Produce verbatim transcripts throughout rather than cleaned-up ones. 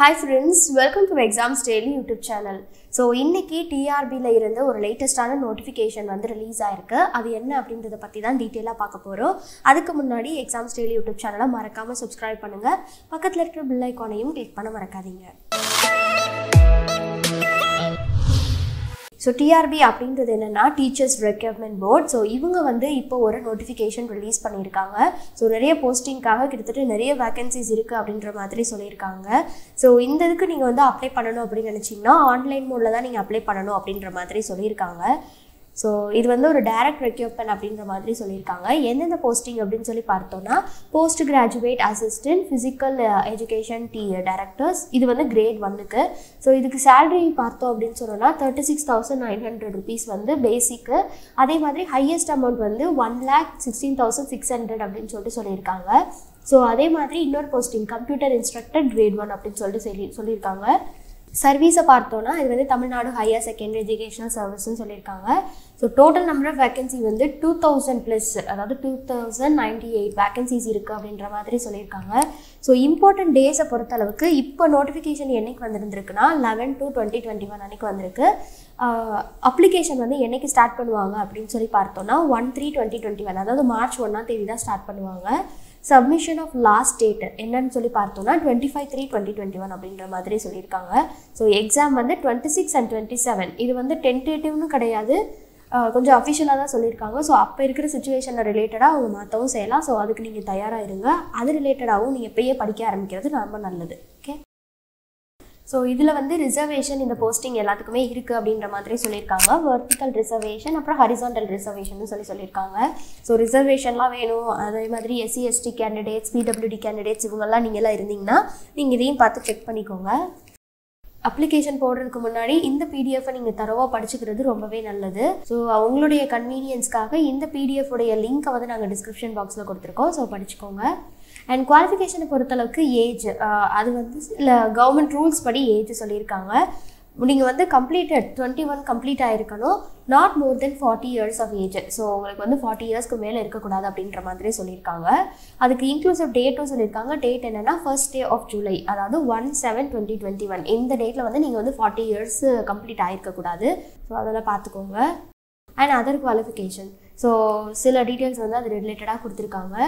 Hi friends, welcome to Examsdaily YouTube channel. So இன்னைக்கு T R B ல இருந்து ஒரு லேட்டஸ்டான நோட்டிஃபிகேஷன் வந்து ரிலீஸ் ஆயிருக்கு. அது என்ன அப்படிங்கறத பத்தி தான் டீடைலா பார்க்க போறோம். அதுக்கு முன்னாடி Examsdaily YouTube channel-ஐ மறக்காம subscribe பண்ணுங்க. பக்கத்துல இருக்கிற bell icon-ஐயும் click பண்ண மறக்காதீங்க. So T R B அப்படிங்கிறது என்னன்னா Teachers Recruitment Board. ஸோ இவங்க வந்து இப்போ ஒரு நோட்டிஃபிகேஷன் ரிலீஸ் பண்ணியிருக்காங்க. ஸோ நிறைய போஸ்டிங்காக கிட்டத்தட்ட நிறைய வேகன்சிஸ் இருக்குது அப்படின்ற மாதிரி சொல்லியிருக்காங்க. ஸோ இந்த இதுக்கு நீங்கள் வந்து அப்ளை பண்ணணும் அப்படின்னு நினச்சிங்கன்னா ஆன்லைன் மூலில் தான் நீங்கள் அப்ளை பண்ணணும் அப்படின்ற மாதிரி சொல்லியிருக்காங்க. ஸோ இது வந்து ஒரு டைரக்ட் ரெக்யூப்மெண்ட் அப்படின்ற மாதிரி சொல்லியிருக்காங்க. எந்தெந்த போஸ்டிங் அப்படின்னு சொல்லி பார்த்தோன்னா post graduate assistant, physical education டி டைரக்டர்ஸ், இது வந்து கிரேட் ஒன்னுக்கு. ஸோ இதுக்கு சேலரி பார்த்தோம் அப்படின்னு சொன்னோன்னா thirty six thousand nine hundred rupees வந்து பேசிக்கு. அதே மாதிரி ஹையஸ்ட் அமௌண்ட் வந்து one lakh sixteen thousand six hundred அப்படின்னு சொல்லிட்டு சொல்லியிருக்காங்க. ஸோ அதே மாதிரி இன்னொரு posting computer instructor grade one அப்படின்னு சொல்லிட்டு சொல்லி சொல்லியிருக்காங்க. சர்வீஸை பார்த்தோன்னா இது வந்து தமிழ்நாடு ஹையர் செகண்டரி எஜுகேஷனல் சர்வீஸ்ன்னு சொல்லியிருக்காங்க. So total number of vacancy வந்து டூ தௌசண்ட் ப்ளஸ், அதாவது two thousand ninety eight vacancies இருக்குது அப்படின்ற மாதிரி சொல்லியிருக்காங்க. ஸோ இம்பார்ட்டன்ட் டேஸை பொறுத்தளவுக்கு இப்போ நோட்டிஃபிகேஷன் என்றைக்கு வந்துருந்துருக்குன்னா eleven two twenty twenty one அன்றைக்கி வந்திருக்கு. அப்ளிகேஷன் வந்து என்றைக்கு ஸ்டார்ட் பண்ணுவாங்க அப்படின்னு சொல்லி பார்த்தோன்னா one three twenty twenty one அதாவது மார்ச் ஒன்றாம் தேதி தான் ஸ்டார்ட் பண்ணுவாங்க. சப்மிஷன் ஆஃப் லாஸ்ட் டேட் என்னன்னு சொல்லி பார்த்தோன்னா twenty five three twenty twenty one அப்படின்ற மாதிரி சொல்லியிருக்காங்க. ஸோ எக்ஸாம் வந்து twenty six and twenty seven இது வந்து டென்டேட்டிவ்னு கிடையாது, கொஞ்சம் அஃபிஷியலாக தான் சொல்லியிருக்காங்க. ஸோ அப்போ இருக்கிற சுச்சுவேஷனில் ரிலேட்டடாக அவங்க மாற்றவும் செய்யலாம். ஸோ அதுக்கு நீங்கள் தயாராக இருங்க. அது ரிலேட்டடாகவும் நீங்கள் இப்போயே படிக்க ஆரம்பிக்கிறது ரொம்ப நல்லது. ஓகே, ஸோ இதில் வந்து ரிசர்வேஷன் இந்த போஸ்டிங் எல்லாத்துக்குமே இருக்குது அப்படின்ற மாதிரி சொல்லியிருக்காங்க. வெர்டிக்கல் ரிசர்வேஷன் அப்புறம் ஹரிசான்டல் ரிசர்வேஷன் சொல்லி சொல்லியிருக்காங்க. ஸோ ரிசர்வேஷன்லாம் வேணும். அதே மாதிரி SC ST candidates, P W D candidates இவங்கெல்லாம் நீங்கள்லாம் இருந்தீங்கன்னா நீங்கள் இதையும் பார்த்து செக் பண்ணிக்கோங்க. அப்ளிகேஷன் போடுறதுக்கு முன்னாடி இந்த பிடிஎஃபை நீங்கள் தரவாக படிச்சுக்கிறது ரொம்பவே நல்லது. ஸோ அவங்களுடைய கன்வீனியன்ஸ்க்காக இந்த பிடிஎஃப் உடைய லிங்க்கை வந்து நாங்கள் டிஸ்கிரிப்ஷன் பாக்ஸில் கொடுத்துருக்கோம். ஸோ படிச்சுக்கோங்க. அண்ட் குவாலிஃபிகேஷனை பொறுத்தளவுக்கு ஏஜ் அது வந்து இல்லை, கவர்மெண்ட் ரூல்ஸ் படி ஏஜ் சொல்லியிருக்காங்க. நீங்கள் வந்து கம்ப்ளீட்டட் டுவெண்ட்டி ஒன் கம்ப்ளீட் ஆகிருக்கணும், not more than forty years of age. So உங்களுக்கு வந்து ஃபார்ட்டி இயர்ஸ்க்கு மேலே இருக்கக்கூடாது அப்படின்ற மாதிரி சொல்லியிருக்காங்க. அதுக்கு இன்க்ளூசிவ் டேட்டும் சொல்லியிருக்காங்க. டேட் என்னென்னா ஃபர்ஸ்ட் டே ஆஃப் ஜூலை, அதாவது one seven twenty twenty one இந்த டேட்டில் வந்து நீங்கள் வந்து ஃபார்ட்டி இயர்ஸ் கம்ப்ளீட் ஆகிருக்கக்கூடாது. ஸோ அதெல்லாம் பார்த்துக்கோங்க. அண்ட் அதர் குவாலிஃபிகேஷன் ஸோ சில டீட்டெயில்ஸ் வந்து அது ரிலேட்டடாக கொடுத்துருக்காங்க.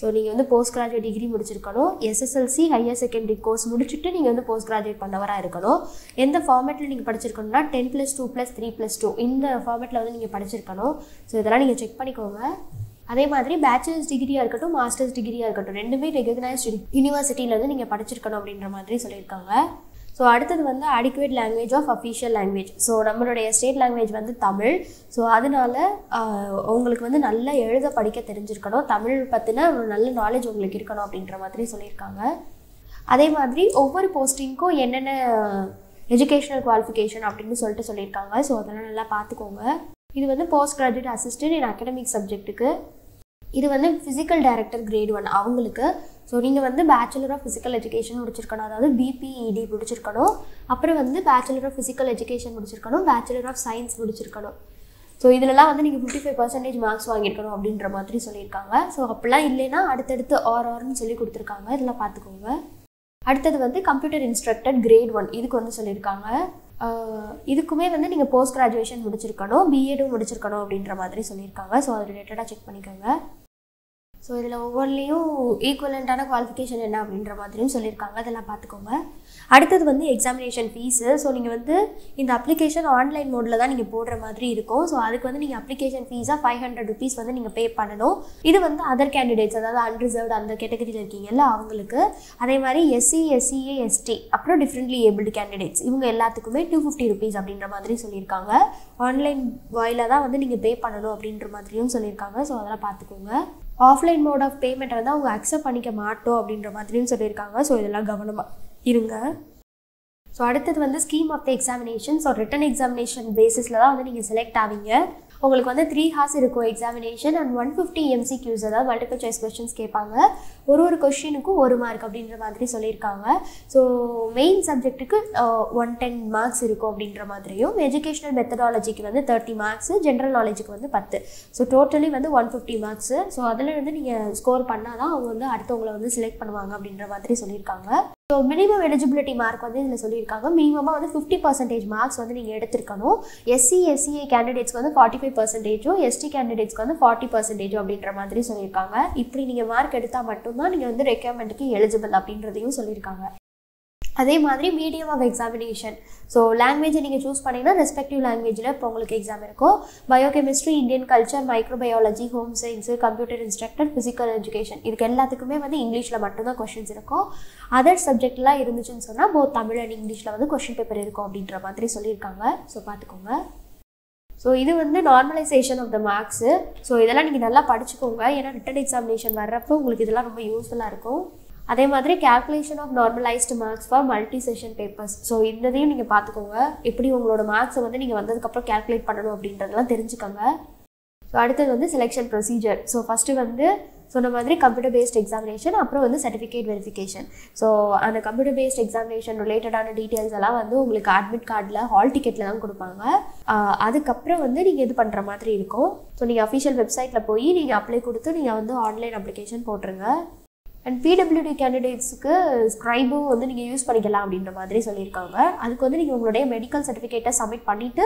ஸோ நீங்கள் வந்து போஸ்ட் கிராஜுவேட் டிகிரி முடிச்சிருக்கணும், எஸ்எஸ்எல்சி ஹையர் செகண்டரி கோர்ஸ் முடிச்சுட்டு நீங்கள் வந்து போஸ்ட் கிராஜுவேட் பண்ணவராக இருக்கணும். எந்த ஃபார்மேட்டில் நீங்கள் படிச்சிருக்கணும்னா ten plus two plus three plus two இந்த ஃபார்மேட்டில் வந்து நீங்கள் படிச்சிருக்கணும். ஸோ இதெல்லாம் நீங்கள் செக் பண்ணிக்கோங்க. அதே மாதிரி பேச்சுலர்ஸ் டிகிரியாக இருக்கட்டும், மாஸ்டர்ஸ் டிகிரியாக இருக்கட்டும், ரெண்டுமே ரெகக்னைஸ்ட் யூனிவர்சிட்டியிலேருந்து நீங்கள் படிச்சிருக்கணும் அப்படின்ற மாதிரி சொல்லியிருக்காங்க. ஸோ அடுத்தது வந்து adequate language of official language. So நம்மளுடைய ஸ்டேட் லாங்குவேஜ் வந்து தமிழ். ஸோ அதனால் உங்களுக்கு வந்து நல்லா எழுத படிக்க தெரிஞ்சிருக்கணும், தமிழ் பற்றின ஒரு நல்ல நாலேஜ் உங்களுக்கு இருக்கணும் அப்படின்ற மாதிரி சொல்லியிருக்காங்க. அதே மாதிரி ஒவ்வொரு போஸ்டிங்க்கும் என்னென்ன எஜுகேஷனல் குவாலிஃபிகேஷன் அப்படின்னு சொல்லிட்டு சொல்லியிருக்காங்க. ஸோ அதெல்லாம் நல்லா பார்த்துக்கோங்க. இது வந்து post graduate assistant in academic சப்ஜெக்ட்டுக்கு, இது வந்து ஃபிசிக்கல் டைரக்டர் கிரேட் ஒன் அவங்களுக்கு. ஸோ நீங்கள் வந்து பேச்சுலர் ஆஃப் ஃபிசிக்கல் எஜுகேஷன் முடிச்சிருக்கணும், அதாவது B P E D முடிச்சிருக்கணும். அப்புறம் வந்து பேச்சுலர் ஆஃப் ஃபிசிக்கல் எஜுகேஷன் முடிச்சிருக்கணும், பேச்சுலர் ஆஃப் சயின்ஸ் முடிச்சிருக்கணும். ஸோ இதிலலாம் வந்து நீங்கள் ஃபிஃப்டி ஃபைவ் பர்சன்டேஜ் மார்க்ஸ் வாங்கியிருக்கணும் அப்படின்ற மாதிரி சொல்லியிருக்காங்க. ஸோ அப்படிலாம் இல்லைன்னா அடுத்தடுத்து ஆர் ஆர்னு சொல்லி கொடுத்துருக்காங்க. இதெல்லாம் பார்த்துக்கோங்க. அடுத்தது வந்து கம்ப்யூட்டர் இன்ஸ்ட்ரக்டர் கிரேட் ஒன் இதுக்கு வந்து சொல்லியிருக்காங்க. இதுக்குமே வந்து நீங்கள் போஸ்ட் கிராஜுவேஷன் முடிச்சிருக்கணும், பிஎடும் முடிச்சிருக்கணும் அப்படின்ற மாதிரி சொல்லியிருக்காங்க. ஸோ அது ரிலேட்டடாக செக் பண்ணிக்கோங்க. ஸோ இதில் ஒவ்வொன்றிலையும் ஈக்குவலண்ட்டான குவாலிஃபிகேஷன் என்ன அப்படின்ற மாதிரியும் சொல்லியிருக்காங்க. அதெல்லாம் பார்த்துக்கோங்க. அடுத்தது வந்து எக்ஸாமினேஷன் ஃபீஸு. ஸோ நீங்கள் வந்து இந்த அப்ளிகேஷன் ஆன்லைன் மோடில் தான் நீங்கள் போடுற மாதிரி இருக்கும். ஸோ அதுக்கு வந்து நீங்கள் அப்ளிகேஷன் ஃபீஸாக ஃபைவ் ஹண்ட்ரட் ருபீஸ் வந்து நீங்கள் பே பண்ணணும். இது வந்து அதர் கேண்டிடேட்ஸ், அதாவது அன்ரிசர்வ்டு அந்த கேட்டகரியில் இருக்கீங்கல்ல அவங்களுக்கு. அதே மாதிரி எஸ்சி எஸ்சிஏ எஸ்டி அப்புறம் டிஃப்ரெண்ட்லி ஏபிள்டு கேண்டிடேட்ஸ் இவங்க எல்லாத்துக்குமே டூ ஃபிஃப்டி ருபீஸ் அப்படின்ற மாதிரி சொல்லியிருக்காங்க. ஆன்லைன் வாயிலாக தான் வந்து நீங்கள் பே பண்ணணும் அப்படின்ற மாதிரியும் சொல்லியிருக்காங்க. ஸோ அதெல்லாம் பார்த்துக்கோங்க. ஆஃப்லைன் மோட் ஆஃப் பேமெண்ட் வந்து அவங்க அக்செப்ட் பண்ணிக்க மாட்டோம் அப்படின்ற மாதிரியும் சொல்லியிருக்காங்க. ஸோ இதெல்லாம் கவனமாக இருங்க. ஸோ அடுத்தது வந்து scheme of the examination. So written examination பேஸிஸில் தான் வந்து நீங்கள் செலக்ட் ஆவீங்க. உங்களுக்கு வந்து த்ரீ ஹார்ஸ் இருக்கும் examination. And one fifty MCQs, அதாவது மல்டிபிள் சாய்ஸ் கொஸ்டின்ஸ் கேட்பாங்க. ஒரு ஒரு கொஸ்டினுக்கும் ஒரு மார்க் அப்படின்ற மாதிரி சொல்லியிருக்காங்க. ஸோ மெயின் சப்ஜெக்ட்டுக்கு ஒன் டென் மார்க்ஸ் இருக்கும் அப்படின்ற மாதிரியும், எஜுகேஷனல் மெத்தடாலஜிக்கு வந்து தேர்ட்டி மார்க்ஸு, ஜென்ரல் நாலேஜுக்கு வந்து பத்து. ஸோ டோட்டலி வந்து ஒன் ஃபிஃப்டி மார்க்ஸு. ஸோ அதில் வந்து நீங்கள் ஸ்கோர் பண்ணால் தான் அவங்க வந்து அடுத்தவங்களை வந்து செலக்ட் பண்ணுவாங்க அப்படின்ற மாதிரி சொல்லியிருக்காங்க. So minimum eligibility mark வந்து இதுல சொல்லிருக்காங்க minimum வந்து fifty percent marks வந்து நீங்க எடுத்துக்கணும் S C S C A candidates வந்து forty-five percent ஓ S T candidates வந்து forty percent அப்படிங்கற மாதிரி சொல்லிருக்காங்க இப்படி நீங்க மார்க் எடுத்தா மட்டும் தான் நீங்க வந்து requirementக்கு eligible அப்படிங்கறதையும் சொல்லிருக்காங்க அதே மாதிரி medium of examination so language நீங்க चूஸ் பண்ணீங்கன்னா respective languageல இப்போ உங்களுக்கு exam இருக்கும் biochemistry indian culture microbiology home science computer instructor physical education இதுக்கு எல்லாத்துக்குமே வந்து இங்கிலீஷ்ல மட்டும் தான் क्वेश्चंस இருக்கும் अदर சப்ஜெக்ட்லாம் இருந்துச்சுன்னு சொன்னா both தமிழ் and இங்கிலீஷ்ல வந்து क्वेश्चन paper இருக்கும் அப்படின்ற மாதிரி சொல்லிருக்காங்க சோ பாத்துக்கோங்க சோ இது வந்து normalization of the marks so இதெல்லாம் நீங்க நல்லா படிச்சுக்கோங்க ஏன்னா written examination வரப்போ உங்களுக்கு இதெல்லாம் ரொம்ப யூஸ்ஃபுல்லா இருக்கும் அதே மாதிரி calculation of normalized marks for multi session papers so இந்ததையும் நீங்க பாத்துக்கோங்க எப்படி உங்களோட marks வந்து நீங்க வந்ததுக்கு அப்புறம் calculate பண்ணனும் அப்படின்றதெல்லாம் தெரிஞ்சுக்கங்க சோ அடுத்து வந்து selection procedure so first வந்து சொன்ன மாதிரி computer based examination அப்புறம் வந்து certificate verification so அந்த computer based examination related ஆன details எல்லாம் வந்து உங்களுக்கு admit cardல hall ticketல தான் கொடுப்பாங்க அதுக்கு அப்புறம் வந்து நீங்க இது பண்ற மாதிரி இருக்கும் சோ நீங்க official websiteல போய் நீங்க apply கொடுத்து நீங்க வந்து online application போடுங்க And P W D candidates க்கு scribe வந்து நீங்க யூஸ் பண்ணிக்கலாம் அப்படின்ற மாதிரி சொல்லிருக்காங்க அதுக்கு வந்து நீங்க உங்களுடைய medical certificate சப்மிட் பண்ணிட்டு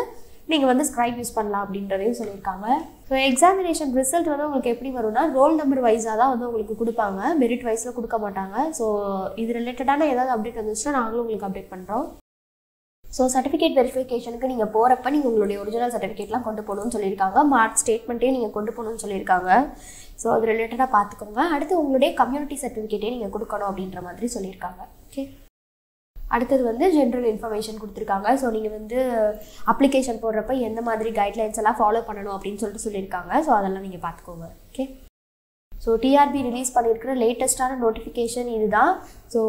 நீங்க வந்து scribe யூஸ் பண்ணலாம் அப்படின்றதையும் சொல்லிருக்காங்க சோ எக்ஸாமினேஷன் ரிசல்ட் வந்து உங்களுக்கு எப்படி வரும்னா ரோல் நம்பர் வைஸா தான் வந்து உங்களுக்கு கொடுப்பாங்க மெரிட் வைஸ்ல கொடுக்க மாட்டாங்க சோ இது ரிலேட்டடான ஏதாவது அப்டேட் வந்துச்சுனா நாங்களும் உங்களுக்கு அப்டேட் பண்றோம் சோ சர்டிஃபிகேட் வெரிஃபிகேஷனுக்கு நீங்க போறப்ப நீங்க உங்களுடைய ஒரிஜினல் சர்டிஃபிகேட்லாம் கொண்டு போணும்னு சொல்லிருக்காங்க மார்க் ஸ்டேட்மென்ட்டே நீங்க கொண்டு போணும்னு சொல்லிருக்காங்க சோ அது ரிலேட்டடா பாத்துக்கோங்க அடுத்து உங்களுடைய கம்யூனிட்டி சர்டிஃபிகேட்டே நீங்க கொடுக்கணும் அப்படின்ற மாதிரி சொல்லிருக்காங்க ஓகே அடுத்து வந்து ஜெனரல் இன்ஃபர்மேஷன் கொடுத்திருக்காங்க சோ நீங்க வந்து அப்ளிகேஷன் போடுறப்ப என்ன மாதிரி கைட்லைன்ஸ் எல்லாம் ஃபாலோ பண்ணனும் அப்படினு சொல்லிட்டு சொல்லிருக்காங்க சோ அதெல்லாம் நீங்க பாத்துக்கோங்க okay so T R B release பண்ணியிருக்கிற லேட்டஸ்டான நோட்டிஃபிகேஷன் இதுதான் சோ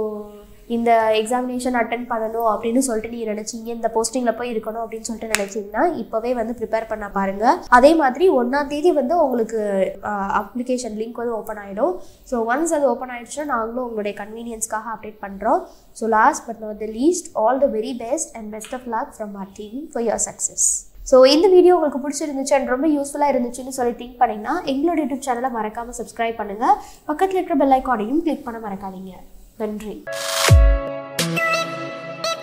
இந்த எக்ஸாமினேஷன் அட்டெண்ட் பண்ணணும் அப்படினு சொல்லிட்டு நீ நினைச்சீங்க இந்த போஸ்டிங்ல போய் இருக்கணும் அப்படினு சொல்லிட்டு நினைச்சீங்கன்னா இப்பவே வந்து ப்ரிப்பேர் பண்ண பாருங்க அதே மாதிரி first தேதி வந்து உங்களுக்கு அப்ளிகேஷன் லிங்க் வந்து ஓபன் ஆயிடும் சோ once அது ஓபன் ஆயிடுச்சுனா நாங்களும் உங்களுடைய கன்வீனியன்ஸ்க்காக அப்டேட் பண்றோம் so last but not the least all the very best and best of luck from our team for your success So, if this video is useful and useful, please think about it. If you like this channel, subscribe to our YouTube channel and click on the bell icon. Thank you.